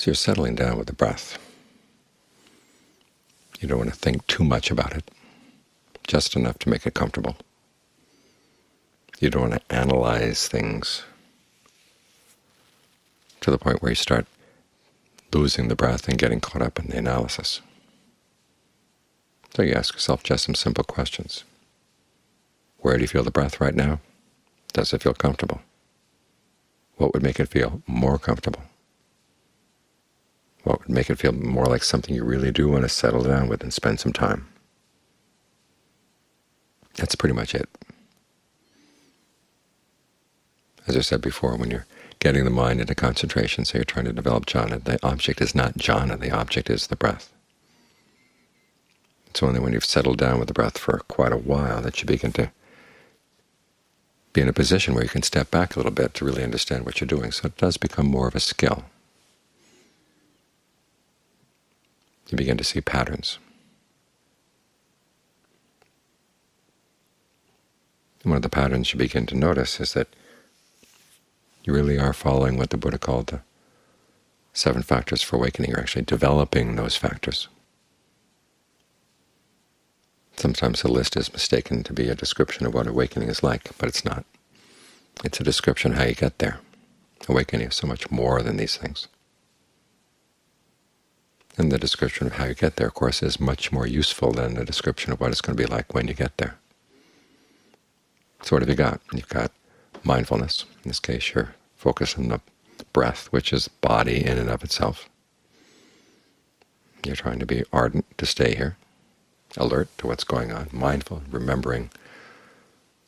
So you're settling down with the breath. You don't want to think too much about it, just enough to make it comfortable. You don't want to analyze things to the point where you start losing the breath and getting caught up in the analysis. So you ask yourself just some simple questions. Where do you feel the breath right now? Does it feel comfortable? What would make it feel more comfortable? What would make it feel more like something you really do want to settle down with and spend some time? That's pretty much it. As I said before, when you're getting the mind into concentration, so you're trying to develop jhana, the object is not jhana, the object is the breath. It's only when you've settled down with the breath for quite a while that you begin to be in a position where you can step back a little bit to really understand what you're doing. So it does become more of a skill. You begin to see patterns. One of the patterns you begin to notice is that you really are following what the Buddha called the 7 factors for awakening. You're actually developing those factors. Sometimes the list is mistaken to be a description of what awakening is like, but it's not. It's a description of how you get there. Awakening is so much more than these things. And the description of how you get there, of course, is much more useful than the description of what it's going to be like when you get there. So what have you got? You've got mindfulness. In this case, you're focused on the breath, which is body in and of itself. You're trying to be ardent to stay here, alert to what's going on, mindful, remembering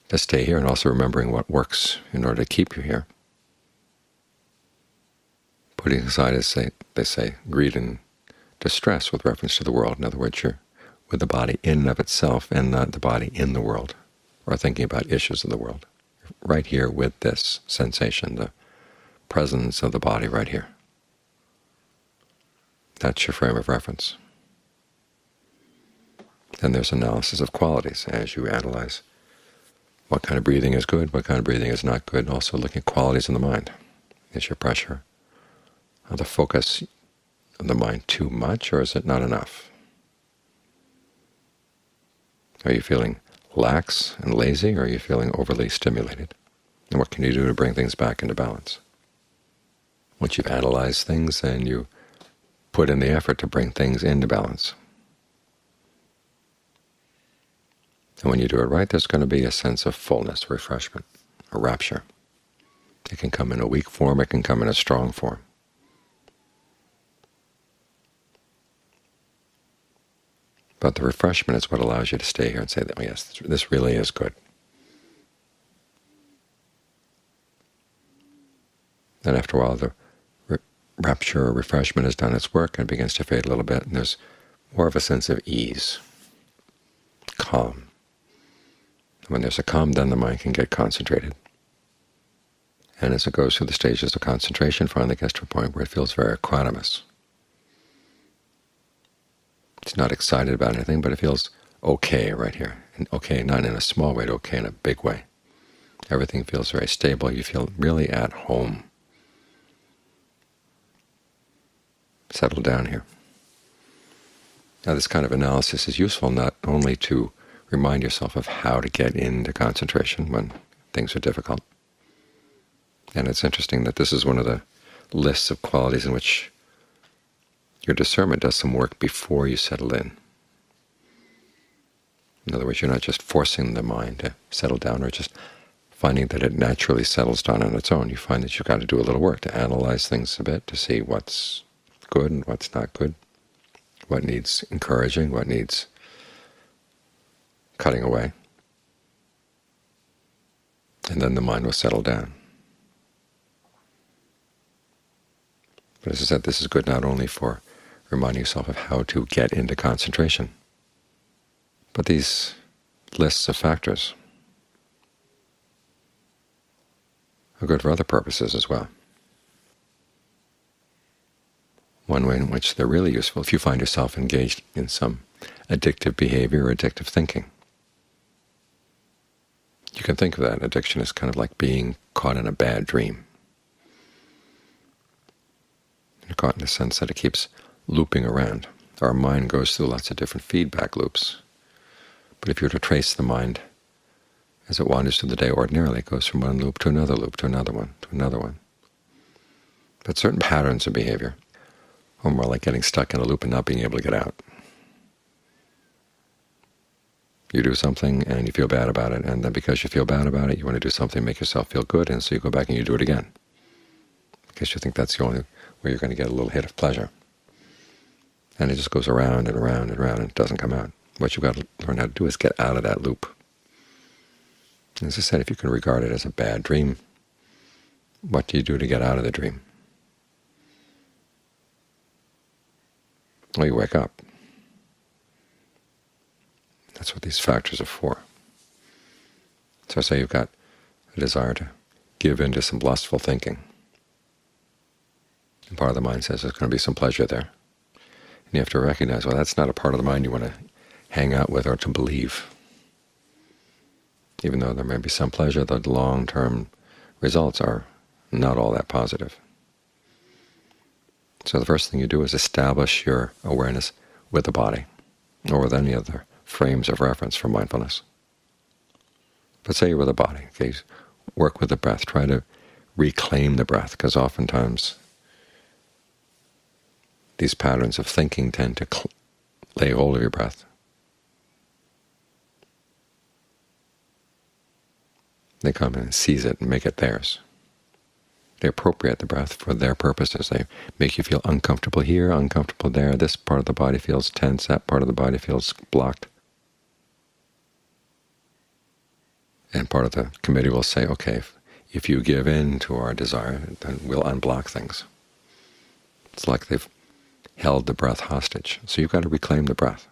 to stay here and also remembering what works in order to keep you here. Putting aside, as they say, greed and distress with reference to the world. In other words, you're with the body in and of itself and not the body in the world, or thinking about issues of the world. Right here with this sensation, the presence of the body right here. That's your frame of reference. Then there's analysis of qualities as you analyze what kind of breathing is good, what kind of breathing is not good, and also looking at qualities in the mind. Is your pressure on the focus of the mind too much, or is it not enough? Are you feeling lax and lazy, or are you feeling overly stimulated? And what can you do to bring things back into balance? Once you've analyzed things, then you put in the effort to bring things into balance. And when you do it right, there's going to be a sense of fullness, refreshment, a rapture. It can come in a weak form, it can come in a strong form. But the refreshment is what allows you to stay here and say that, oh yes, this really is good. Then after a while, the rapture or refreshment has done its work and begins to fade a little bit, and there's more of a sense of ease, calm. When there's a calm, then the mind can get concentrated. And as it goes through the stages of concentration, finally gets to a point where it feels very equanimous. It's not excited about anything, but it feels okay right here. And okay, not in a small way, but okay in a big way. Everything feels very stable. You feel really at home. Settle down here. Now, this kind of analysis is useful not only to remind yourself of how to get into concentration when things are difficult. And it's interesting that this is one of the lists of qualities in which your discernment does some work before you settle in. In other words, you're not just forcing the mind to settle down or just finding that it naturally settles down on its own. You find that you've got to do a little work to analyze things a bit, to see what's good and what's not good, what needs encouraging, what needs cutting away, and then the mind will settle down. But as I said, this is good not only for reminding yourself of how to get into concentration, but these lists of factors are good for other purposes as well. One way in which they're really useful, if you find yourself engaged in some addictive behavior or addictive thinking. You can think of that addiction as kind of like being caught in a bad dream. caught in the sense that it keeps looping around. Our mind goes through lots of different feedback loops. But if you were to trace the mind as it wanders through the day ordinarily, it goes from one loop, to another one, to another one. But certain patterns of behavior are more like getting stuck in a loop and not being able to get out. You do something and you feel bad about it, and then because you feel bad about it, you want to do something to make yourself feel good, and so you go back and you do it again, because you think that's the only way you're going to get a little hit of pleasure. And it just goes around and around and around, and it doesn't come out. What you've got to learn how to do is get out of that loop. As I said, if you can regard it as a bad dream, what do you do to get out of the dream? Well, you wake up. That's what these factors are for. So say you've got a desire to give in to some lustful thinking, and part of the mind says there's going to be some pleasure there. And you have to recognize, well, that's not a part of the mind you want to hang out with or to believe. Even though there may be some pleasure, the long-term results are not all that positive. So the first thing you do is establish your awareness with the body or with any other frames of reference for mindfulness. But say you're with the body. Okay, work with the breath. Try to reclaim the breath, because oftentimes these patterns of thinking tend to lay hold of your breath. They come and seize it and make it theirs. They appropriate the breath for their purposes. They make you feel uncomfortable here, uncomfortable there. This part of the body feels tense, that part of the body feels blocked. And part of the committee will say, okay, if you give in to our desire, then we'll unblock things. It's like they've held the breath hostage. So you've got to reclaim the breath.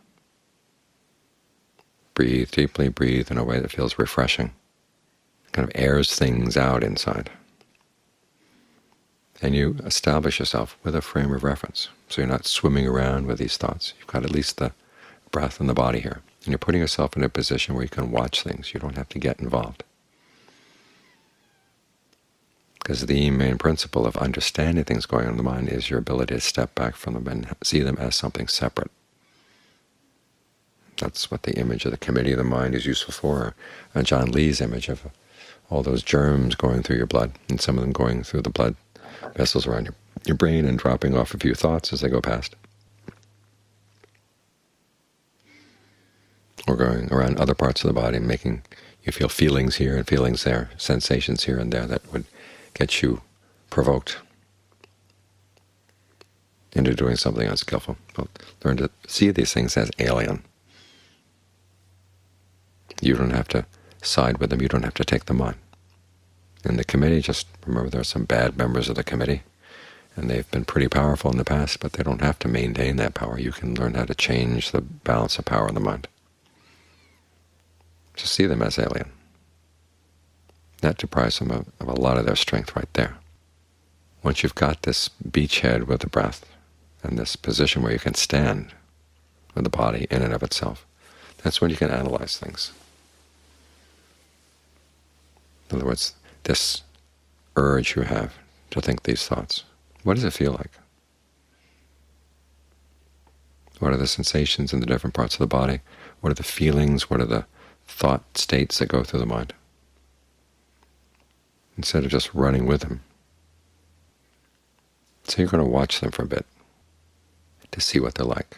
Breathe deeply, breathe in a way that feels refreshing. It kind of airs things out inside. And you establish yourself with a frame of reference, so you're not swimming around with these thoughts. You've got at least the breath and the body here. And you're putting yourself in a position where you can watch things. You don't have to get involved. Because the main principle of understanding things going on in the mind is your ability to step back from them and see them as something separate. That's what the image of the committee of the mind is useful for, and John Lee's image of all those germs going through your blood, and some of them going through the blood vessels around your brain and dropping off a few thoughts as they go past, or going around other parts of the body, making you feel feelings here and feelings there, sensations here and there that would get you provoked into doing something unskillful. Well, learn to see these things as alien. You don't have to side with them. You don't have to take them on. In the committee, just remember there are some bad members of the committee, and they've been pretty powerful in the past, but they don't have to maintain that power. You can learn how to change the balance of power in the mind. To see them as alien. That deprives them of a lot of their strength right there. Once you've got this beachhead with the breath and this position where you can stand with the body in and of itself, that's when you can analyze things. In other words, this urge you have to think these thoughts. What does it feel like? What are the sensations in the different parts of the body? What are the feelings? What are the thought states that go through the mind? Instead of just running with them. So you're going to watch them for a bit to see what they're like,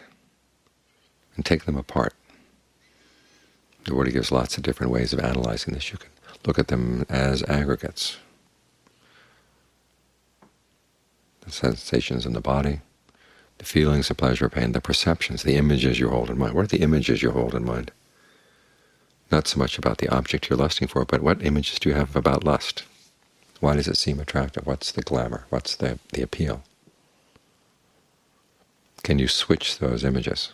and take them apart. The Buddha gives lots of different ways of analyzing this. You can look at them as aggregates. The sensations in the body, the feelings of pleasure or pain, the perceptions, the images you hold in mind. What are the images you hold in mind? Not so much about the object you're lusting for, but what images do you have about lust? Why does it seem attractive? What's the glamour? What's the appeal? Can you switch those images?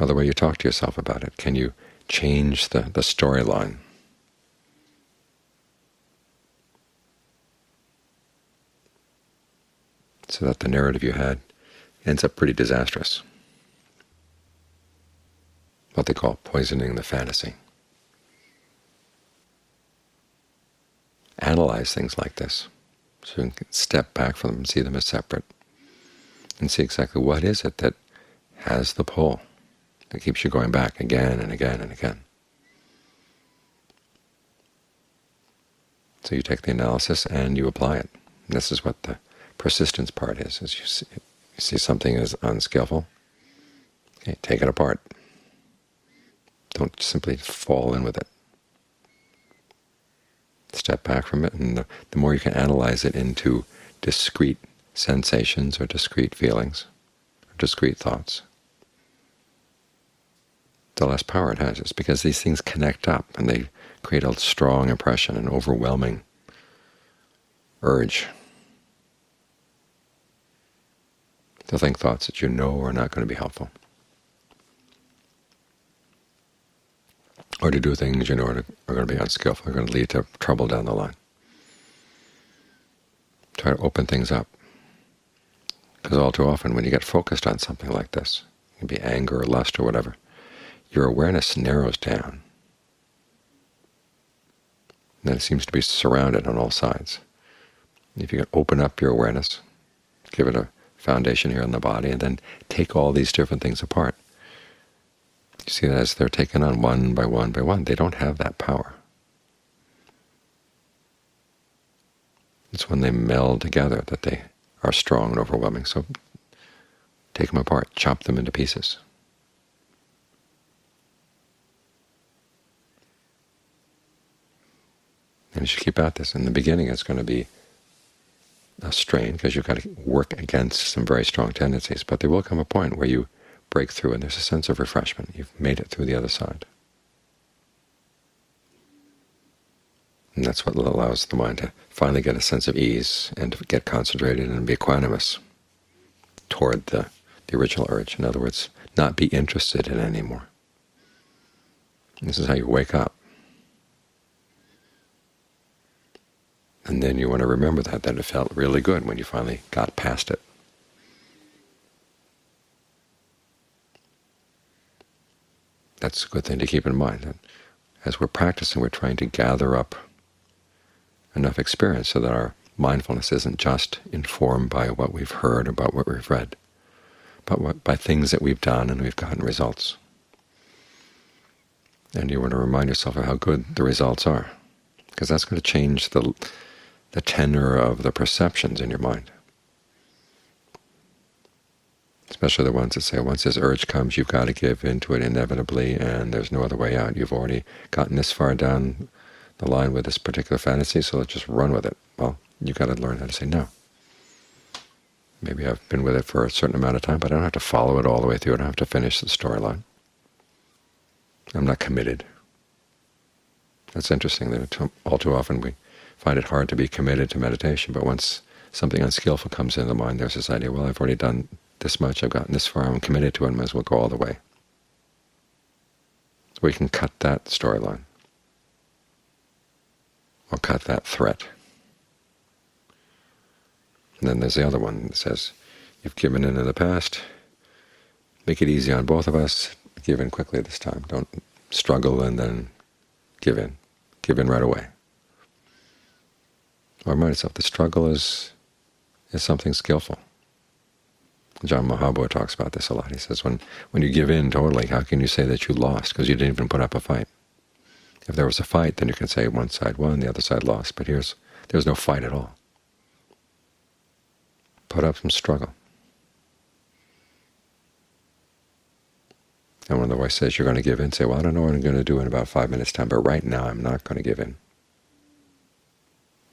Or the way you talk to yourself about it. Can you change the storyline? So that the narrative you had ends up pretty disastrous. What they call poisoning the fantasy. analyze things like this, so you can step back from them and see them as separate, and see exactly what is it that has the pull, that keeps you going back again and again and again. So you take the analysis and you apply it. And this is what the persistence part is you see something as unskillful, okay, take it apart. Don't simply fall in with it. Step back from it, and the more you can analyze it into discrete sensations or discrete feelings or discrete thoughts, the less power it has. It's because these things connect up and they create a strong impression, an overwhelming urge to think thoughts that you know are not going to be helpful, or to do things you know are going to be unskillful, are going to lead to trouble down the line. Try to open things up, because all too often when you get focused on something like this, it can be anger or lust or whatever, your awareness narrows down. And then it seems to be surrounded on all sides. If you can open up your awareness, give it a foundation here in the body, and then take all these different things apart, you see that as they're taken on one by one by one, they don't have that power. It's when they meld together that they are strong and overwhelming. So take them apart, chop them into pieces. And you should keep at this. In the beginning it's going to be a strain, because you've got to work against some very strong tendencies, but there will come a point where you break through, and there's a sense of refreshment. You've made it through the other side. And that's what allows the mind to finally get a sense of ease and to get concentrated and be equanimous toward the original urge. In other words, not be interested in it anymore. And this is how you wake up. And then you want to remember that it felt really good when you finally got past it. That's a good thing to keep in mind. And as we're practicing, we're trying to gather up enough experience so that our mindfulness isn't just informed by what we've heard or about what we've read, but by things that we've done and we've gotten results. And you want to remind yourself of how good the results are, because that's going to change the tenor of the perceptions in your mind, especially the ones that say, once this urge comes, you've got to give into it inevitably, and there's no other way out. You've already gotten this far down the line with this particular fantasy, so let's just run with it. Well, you've got to learn how to say no. Maybe I've been with it for a certain amount of time, but I don't have to follow it all the way through. I don't have to finish the storyline. I'm not committed. That's interesting, that all too often we find it hard to be committed to meditation, but once something unskillful comes into the mind, there's this idea, well, I've already done this much, I've gotten this far, I'm committed to it, I might as well go all the way. We can cut that storyline, or cut that threat. And then there's the other one that says, you've given in the past, make it easy on both of us, give in quickly this time. Don't struggle and then give in. Give in right away. Or remind yourself, the struggle is something skillful. John Mahabodh talks about this a lot. He says, when you give in totally, how can you say that you lost? Because you didn't even put up a fight. If there was a fight, then you can say one side won, the other side lost. But there's no fight at all. Put up some struggle. And when the voice says you're going to give in, say, well, I don't know what I'm going to do in about 5 minutes' time, but right now I'm not going to give in.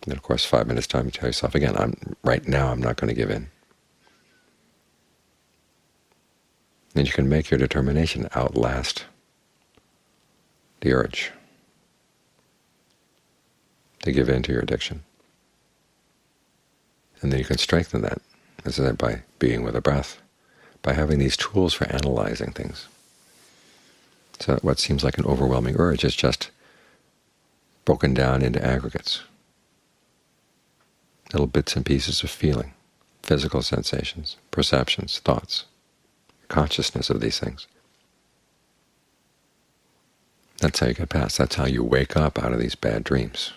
And then, of course, 5 minutes' time, you tell yourself again, right now I'm not going to give in. Then you can make your determination outlast the urge to give in to your addiction. And then you can strengthen that, as I said, by being with the breath, by having these tools for analyzing things. So that what seems like an overwhelming urge is just broken down into aggregates, little bits and pieces of feeling, physical sensations, perceptions, thoughts, consciousness of these things. That's how you get past. That's how you wake up out of these bad dreams.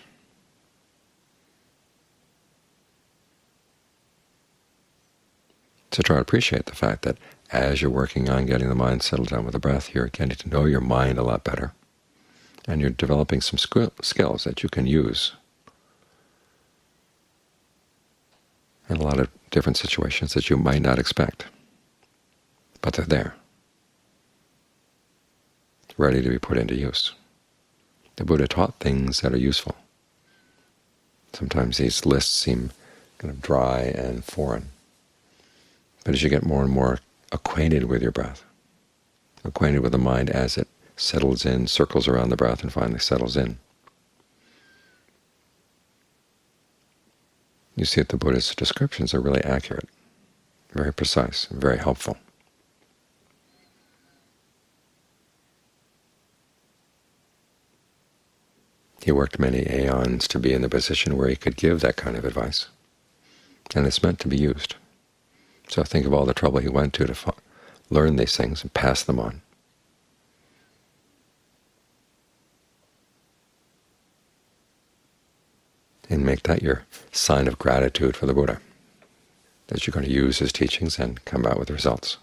So try to appreciate the fact that as you're working on getting the mind settled down with the breath, you're getting to know your mind a lot better, and you're developing some skills that you can use in a lot of different situations that you might not expect, but they're there, ready to be put into use. The Buddha taught things that are useful. Sometimes these lists seem kind of dry and foreign, but as you get more and more acquainted with your breath, acquainted with the mind as it settles in, circles around the breath, and finally settles in, you see that the Buddha's descriptions are really accurate, very precise, and very helpful. He worked many aeons to be in the position where he could give that kind of advice, and it's meant to be used. So think of all the trouble he went to learn these things and pass them on. And make that your sign of gratitude for the Buddha, that you're going to use his teachings and come out with results.